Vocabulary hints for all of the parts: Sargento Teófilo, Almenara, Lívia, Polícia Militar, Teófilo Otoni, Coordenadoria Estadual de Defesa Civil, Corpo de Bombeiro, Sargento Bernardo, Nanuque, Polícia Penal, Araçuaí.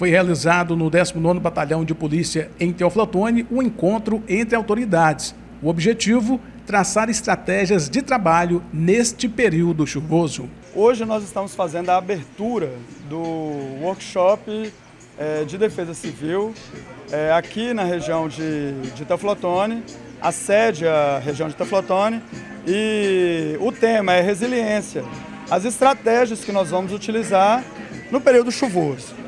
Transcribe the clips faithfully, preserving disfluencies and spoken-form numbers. foi realizado no décimo nono Batalhão de Polícia em Teófilo Otoni um encontro entre autoridades. O objetivo, traçar estratégias de trabalho neste período chuvoso. Hoje nós estamos fazendo a abertura do workshop é, de defesa civil é, aqui na região de, de Teófilo Otoni, a sede é a região de Teófilo Otoni, e o tema é resiliência, as estratégias que nós vamos utilizar no período chuvoso.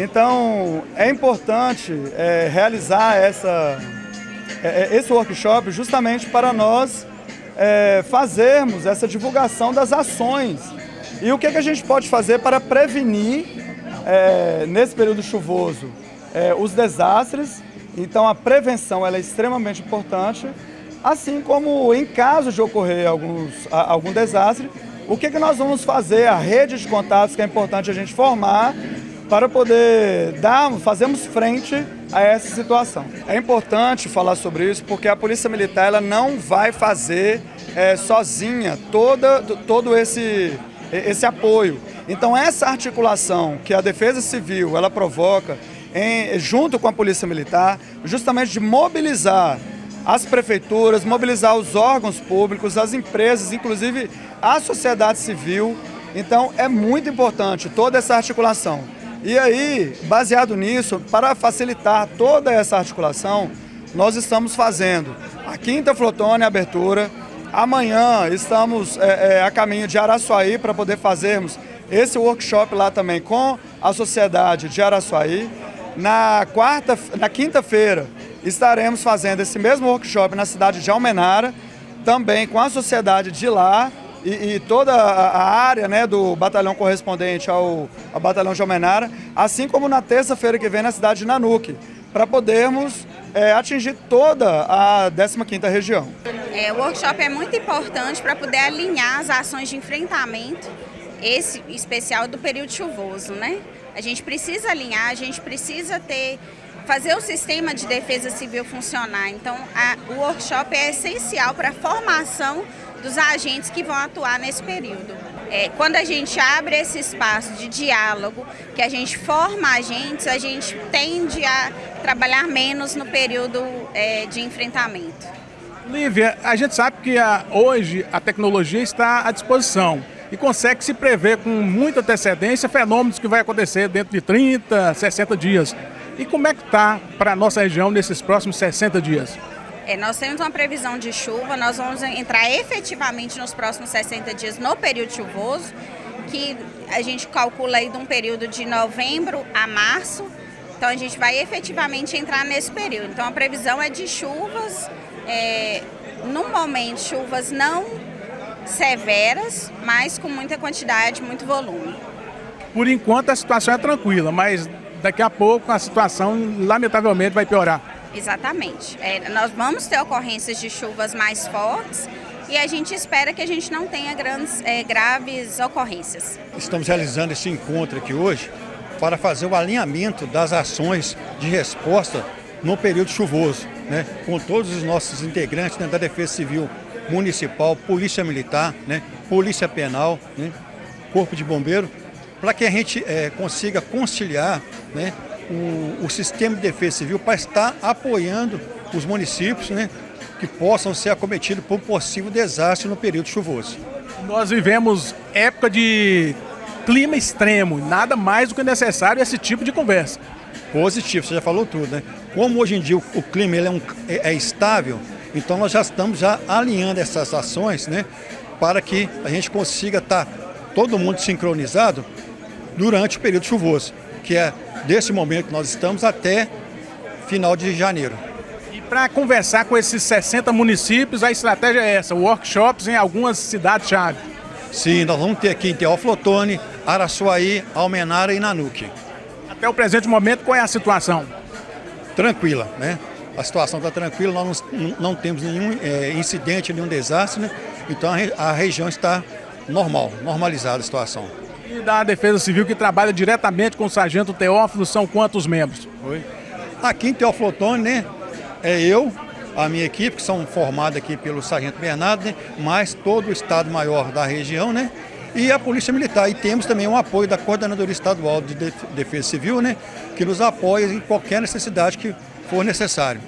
Então é importante é, realizar essa, é, esse workshop justamente para nós é, fazermos essa divulgação das ações e o que, é que a gente pode fazer para prevenir é, nesse período chuvoso é, os desastres. Então a prevenção ela é extremamente importante, assim como em caso de ocorrer alguns, algum desastre, o que, é que nós vamos fazer, a rede de contatos que é importante a gente formar para poder dar, fazermos frente a essa situação. É importante falar sobre isso porque a Polícia Militar ela não vai fazer é, sozinha toda, todo esse, esse apoio. Então essa articulação que a Defesa Civil ela provoca em, junto com a Polícia Militar, justamente de mobilizar as prefeituras, mobilizar os órgãos públicos, as empresas, inclusive a sociedade civil. Então é muito importante toda essa articulação. E aí, baseado nisso, para facilitar toda essa articulação, nós estamos fazendo a Quinta Flotone, a abertura. Amanhã estamos é, é, a caminho de Araçuaí para poder fazermos esse workshop lá também com a sociedade de Araçuaí. Na, quarta, na quinta-feira estaremos fazendo esse mesmo workshop na cidade de Almenara, também com a sociedade de lá. E, e toda a área, né, do batalhão correspondente ao, ao batalhão de Almenara, assim como na terça-feira que vem na cidade de Nanuque, para podermos é, atingir toda a décima quinta região. É, o workshop é muito importante para poder alinhar as ações de enfrentamento, esse especial do período chuvoso, né? A gente precisa alinhar, a gente precisa ter, fazer o sistema de defesa civil funcionar. Então, a, o workshop é essencial para a formação dos agentes que vão atuar nesse período. É, quando a gente abre esse espaço de diálogo, que a gente forma agentes, a gente tende a trabalhar menos no período é, de enfrentamento. Lívia, a gente sabe que a, hoje a tecnologia está à disposição e consegue se prever com muita antecedência fenômenos que vão acontecer dentro de trinta, sessenta dias. E como é que está para a nossa região nesses próximos sessenta dias? É, nós temos uma previsão de chuva, nós vamos entrar efetivamente nos próximos sessenta dias no período chuvoso, que a gente calcula aí de um período de novembro a março, então a gente vai efetivamente entrar nesse período. Então a previsão é de chuvas, é, no momento chuvas não severas, mas com muita quantidade, muito volume. Por enquanto a situação é tranquila, mas daqui a pouco a situação lamentavelmente vai piorar. Exatamente. É, nós vamos ter ocorrências de chuvas mais fortes e a gente espera que a gente não tenha grandes, é, graves ocorrências. Estamos realizando esse encontro aqui hoje para fazer o alinhamento das ações de resposta no período chuvoso, né, com todos os nossos integrantes, né, da Defesa Civil Municipal, Polícia Militar, né, Polícia Penal, né, Corpo de Bombeiro, para que a gente é, consiga conciliar, né, O, o sistema de defesa civil para estar apoiando os municípios, né, que possam ser acometidos por um possível desastre no período chuvoso. Nós vivemos época de clima extremo, nada mais do que necessário esse tipo de conversa. Positivo, você já falou tudo, né? Como hoje em dia o, o clima ele é, um, é, é estável, então nós já estamos já alinhando essas ações, né, para que a gente consiga estar todo mundo sincronizado durante o período chuvoso, que é desse momento que nós estamos até final de janeiro. E para conversar com esses sessenta municípios, a estratégia é essa, workshops em algumas cidades-chave. Sim, nós vamos ter aqui em Teófilo Otoni, Araçuaí, Almenara e Nanuque. Até o presente momento, qual é a situação? Tranquila, né? A situação está tranquila, nós não, não temos nenhum é, incidente, nenhum desastre, né? Então a, a região está normal, normalizada a situação. E da Defesa Civil, que trabalha diretamente com o Sargento Teófilo, são quantos membros? Oi. Aqui em Teófilo Otoni, né, é eu, a minha equipe, que são formada aqui pelo Sargento Bernardo, né, mais todo o Estado-Maior da região, né, e a Polícia Militar. E temos também um apoio da Coordenadoria Estadual de Defesa Civil, né, que nos apoia em qualquer necessidade que for necessário.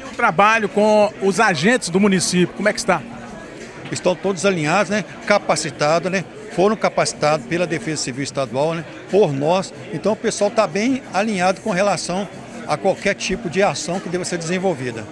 E o trabalho com os agentes do município, como é que está? Estão todos alinhados, né, capacitados, né, foram capacitados pela Defesa Civil Estadual, né, por nós. Então o pessoal está bem alinhado com relação a qualquer tipo de ação que deva ser desenvolvida.